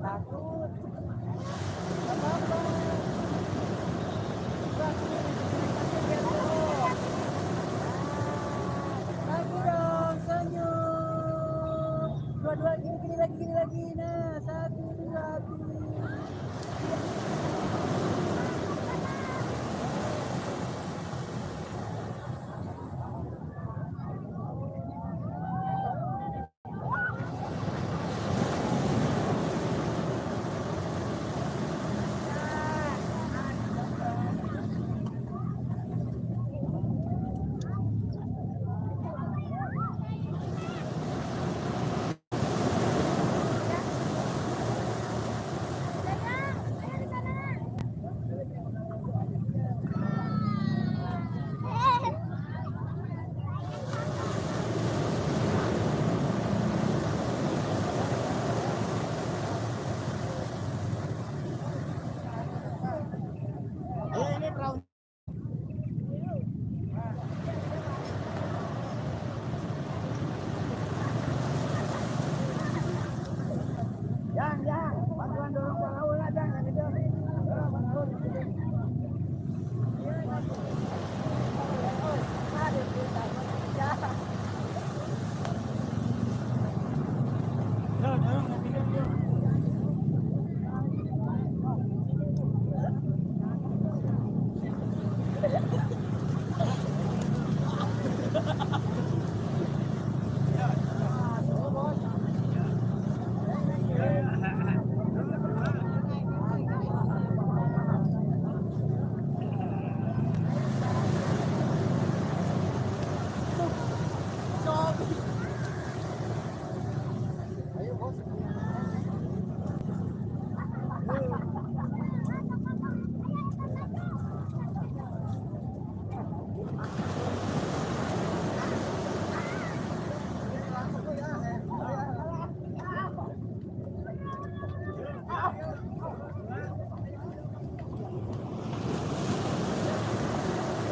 Lagi, nah, satu, dua, tiga.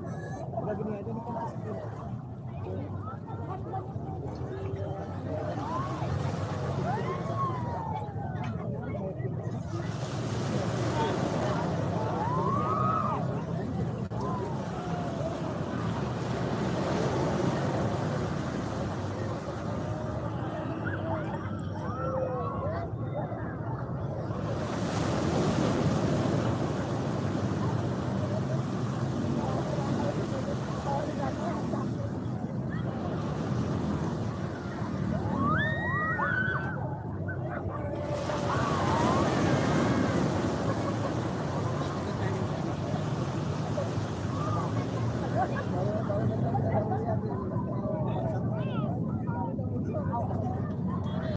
Begini aja nih.